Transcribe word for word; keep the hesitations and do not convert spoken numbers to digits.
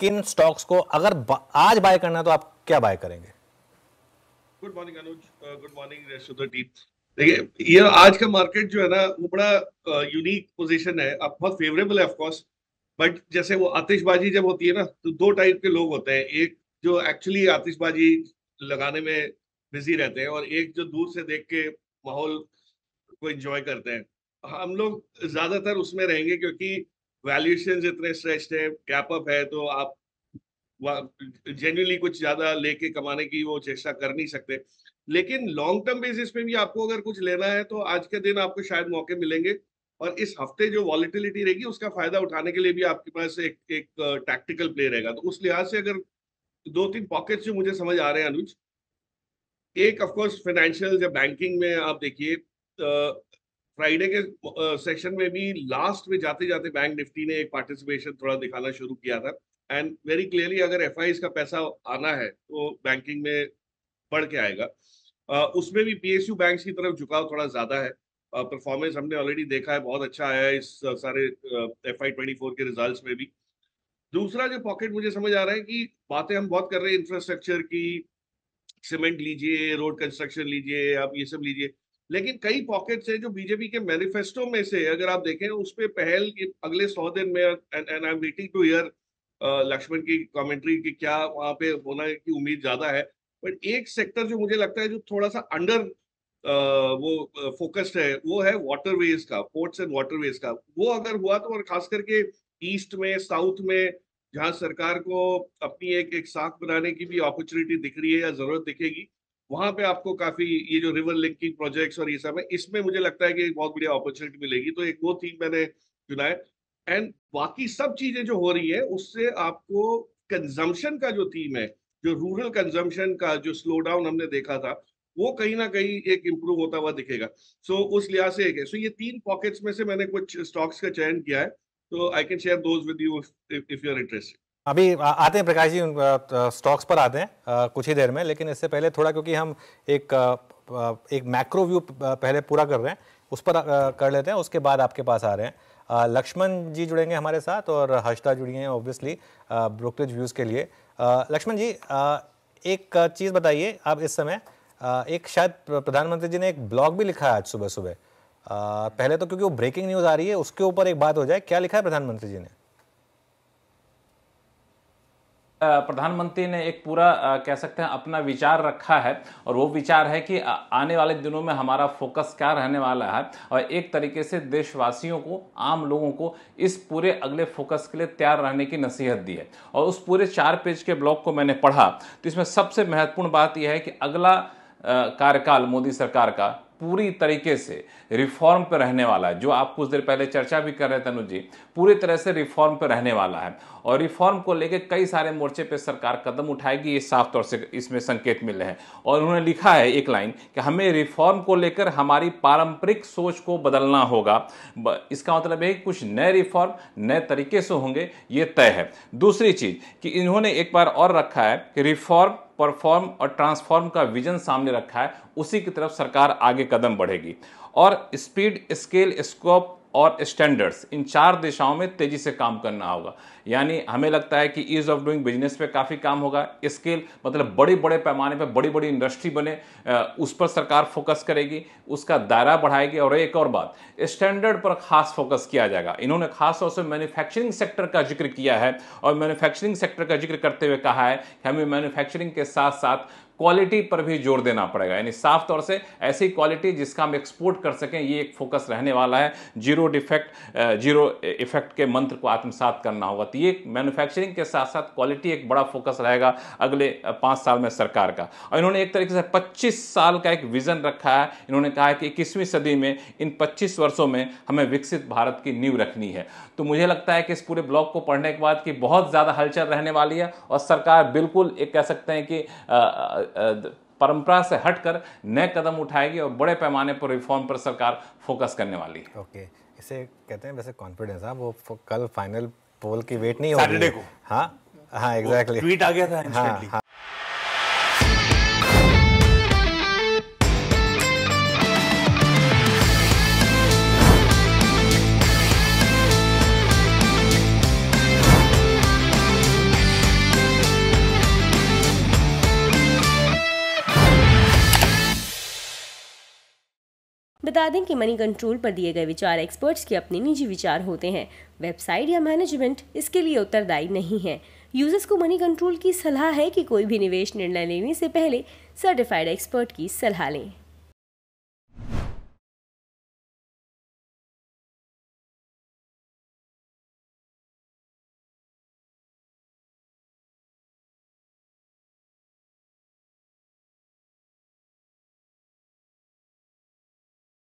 किन स्टॉक्स को अगर आज बाय करना है तो आप क्या बाय करेंगे? Good morning Anuj, good morning rest of the team. देखिए ये आज का मार्केट जो है ना वो बड़ा यूनिक पोजीशन है, अब बहुत फेवरेबल है ऑफ कोर्स, बट जैसे वो आतिशबाजी जब होती है ना तो दो टाइप के लोग होते हैं, एक जो एक्चुअली आतिशबाजी लगाने में बिजी रहते हैं और एक जो दूर से देख के माहौल को एंजॉय करते हैं। हम लोग ज्यादातर उसमें रहेंगे क्योंकि वैल्यूएशंस इतने स्ट्रेच्ड हैं, गैप अप है, तो आप जेन्युइनली कुछ ज्यादा लेके कमाने की वो चेष्टा कर नहीं सकते। लेकिन लॉन्ग टर्म बेसिस पे भी आपको अगर कुछ लेना है तो आज के दिन आपको शायद मौके मिलेंगे और इस हफ्ते जो वॉलिटिलिटी रहेगी उसका फायदा उठाने के लिए भी आपके पास एक एक टैक्टिकल प्ले रहेगा। तो उस लिहाज से अगर दो तीन पॉकेट्स जो मुझे समझ आ रहे हैं अनुज, एक ऑफ कोर्स फाइनेंशियल या बैंकिंग में आप देखिए फ्राइडे के सेशन में भी लास्ट में जाते जाते बैंक निफ्टी ने एक पार्टिसिपेशन थोड़ा दिखाना शुरू किया था एंड वेरी क्लियरली अगर एफआईआई का पैसा आना है तो बैंकिंग में बढ़ के आएगा। uh, उसमें भी पीएसयू बैंक की तरफ झुकाव थोड़ा ज्यादा है, परफॉर्मेंस uh, हमने ऑलरेडी देखा है, बहुत अच्छा आया है इस uh, सारे एफ आई ट्वेंटी फोर के रिजल्ट्स में भी। दूसरा जो पॉकेट मुझे समझ आ रहा है कि बातें हम बहुत कर रहे हैं इंफ्रास्ट्रक्चर की, सीमेंट लीजिए, रोड कंस्ट्रक्शन लीजिए, आप ये सब लीजिए, लेकिन कई पॉकेट्स हैं जो बीजेपी के मैनिफेस्टो में से अगर आप देखें उस पर पहल अगले सौ दिन में, and I am waiting to hear Laxman की कमेंट्री कि क्या वहाँ पे होना की उम्मीद ज्यादा है, बट एक सेक्टर जो मुझे लगता है जो थोड़ा सा अंडर Uh, वो फोकस्ड uh, है वो है वाटरवेज का, पोर्ट्स एंड वाटरवेज का। वो अगर हुआ तो, और खास करके ईस्ट में, साउथ में, जहां सरकार को अपनी एक एक साख बनाने की भी अपॉर्चुनिटी दिख रही है या जरूरत दिखेगी, वहां पे आपको काफी ये जो रिवर लिंकिंग प्रोजेक्ट्स और ये सब है, इसमें मुझे लगता है कि एक बहुत बढ़िया अपॉर्चुनिटी मिलेगी। तो एक वो थीम मैंने चुना है एंड बाकी सब चीजें जो हो रही है उससे आपको कंजम्पशन का जो थीम है, जो रूरल कंजम्पशन का जो स्लो डाउन हमने देखा था, वो कहीं ना कहीं एक इम्प्रूव होता हुआ दिखेगा। सो so, उस लिहाज से एक है। सो so, ये तीन पॉकेट्स में से मैंने कुछ स्टॉक्स का चयन किया है, तो I can share those with you if you are interested. अभी आते हैं प्रकाश जी स्टॉक्स पर आते हैं कुछ ही देर में, लेकिन इससे पहले थोड़ा क्योंकि हम एक एक मैक्रो व्यू पहले पूरा कर रहे हैं उस पर कर लेते हैं, उसके बाद आपके पास आ रहे हैं। लक्ष्मण जी जुड़ेंगे हमारे साथ और हर्षदा जुड़ी हैं ऑब्वियसली ब्रोकरेज व्यूज़ के लिए। लक्ष्मण जी एक चीज़ बताइए, आप इस समय एक शायद प्रधानमंत्री जी ने एक ब्लॉग भी लिखा है आज सुबह सुबह, पहले तो क्योंकि वो ब्रेकिंग न्यूज आ रही है उसके ऊपर एक बात हो जाए, क्या लिखा है प्रधानमंत्री जी ने? प्रधानमंत्री ने एक पूरा कह सकते हैं अपना विचार रखा है और वो विचार है कि आने वाले दिनों में हमारा फोकस क्या रहने वाला है और एक तरीके से देशवासियों को, आम लोगों को इस पूरे अगले फोकस के लिए तैयार रहने की नसीहत दी है। और उस पूरे चार पेज के ब्लॉग को मैंने पढ़ा तो इसमें सबसे महत्वपूर्ण बात यह है कि अगला कार्यकाल मोदी सरकार का पूरी तरीके से रिफॉर्म पर रहने वाला है, जो आप कुछ देर पहले चर्चा भी कर रहे तनुज जी, पूरी तरह से रिफॉर्म पर रहने वाला है और रिफॉर्म को लेकर कई सारे मोर्चे पे सरकार कदम उठाएगी, ये साफ तौर से इसमें संकेत मिल रहे हैं। और उन्होंने लिखा है एक लाइन कि हमें रिफॉर्म को लेकर हमारी पारंपरिक सोच को बदलना होगा, इसका मतलब है कुछ नए रिफॉर्म नए तरीके से होंगे, ये तय है। दूसरी चीज़ कि इन्होंने एक बार और रखा है कि रिफॉर्म, परफॉर्म और ट्रांसफॉर्म का विजन सामने रखा है, उसी की तरफ सरकार आगे कदम बढ़ेगी और स्पीड, स्केल, स्कोप और स्टैंडर्ड्स, इन चार दिशाओं में तेजी से काम करना होगा। यानी हमें लगता है कि ईज ऑफ डूइंग बिजनेस पे काफ़ी काम होगा, स्केल मतलब बड़े बड़े पैमाने पे बड़ी बड़ी इंडस्ट्री बने, उस पर सरकार फोकस करेगी, उसका दायरा बढ़ाएगी। और एक और बात, स्टैंडर्ड पर खास फोकस किया जाएगा। इन्होंने खास तौर से मैन्युफैक्चरिंग सेक्टर का जिक्र किया है और मैन्युफैक्चरिंग सेक्टर का जिक्र करते हुए कहा है कि हमें मैन्युफैक्चरिंग के साथ साथ क्वालिटी पर भी जोर देना पड़ेगा, यानी साफ तौर से ऐसी क्वालिटी जिसका हम एक्सपोर्ट कर सकें, ये एक फोकस रहने वाला है। जीरो डिफेक्ट, जीरो इफेक्ट के मंत्र को आत्मसात करना होगा। तो ये मैन्युफैक्चरिंग के साथ साथ क्वालिटी एक बड़ा फोकस रहेगा अगले पाँच साल में सरकार का। और इन्होंने एक तरीके से पच्चीस साल का एक विजन रखा है। इन्होंने कहा है कि इक्कीसवीं सदी में, इन पच्चीस वर्षों में हमें विकसित भारत की नींव रखनी है। तो मुझे लगता है कि इस पूरे ब्लॉग को पढ़ने के बाद कि बहुत ज़्यादा हलचल रहने वाली है और सरकार बिल्कुल एक कह सकते हैं कि परंपरा से हटकर नए कदम उठाएगी और बड़े पैमाने पर रिफॉर्म पर सरकार फोकस करने वाली है। ओके, इसे कहते हैं वैसे कॉन्फिडेंस। हाँ, वो कल फाइनल पोल की वेट नहीं होगी सैटरडे को। हाँ हाँ एग्जैक्टली, ट्वीट आ गया था इंस्टेंटली। हाँ, हाँ। बता दें कि मनी कंट्रोल पर दिए गए विचार एक्सपर्ट्स के अपने निजी विचार होते हैं। वेबसाइट या मैनेजमेंट इसके लिए उत्तरदायी नहीं है। यूजर्स को मनी कंट्रोल की सलाह है कि कोई भी निवेश निर्णय लेने से पहले सर्टिफाइड एक्सपर्ट की सलाह लें।